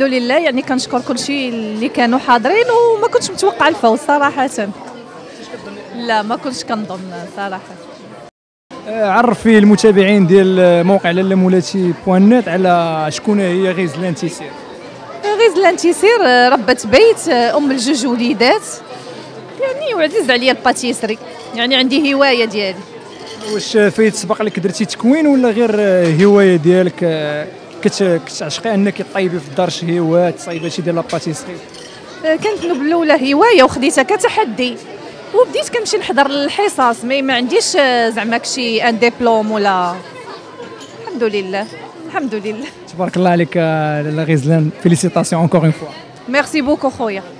الحمد لله، يعني كنشكر كلشي اللي كانوا حاضرين وما كنتش متوقعه الفوز صراحه. لا ما كنتش كنظن صراحه. عرف فيه المتابعين ديال موقع لاله مولاتي .net على شكون هي غزلان تيسير. غزلان تيسير ربة بيت، ام لجوج وليدات، يعني وعزيز عليا الباتيسري، يعني عندي هوايه ديالي. واش فايت سبق لك درتي تكوين ولا غير هوايه ديالك؟ كتعشقي انك طيبي في الدار شي هوايه تصايبي شي ديال لاباتيسري؟ كانت بالاولى هوايه وخديتها كتحدي، وبديت كنمشي نحضر الحصص، ما عنديش زعما شي ان ديبلوم ولا. الحمد لله الحمد لله. تبارك الله عليك لاله غزلان، فيليسيتاسيون اونكور اون فوا. ميرسي بوكو خويا.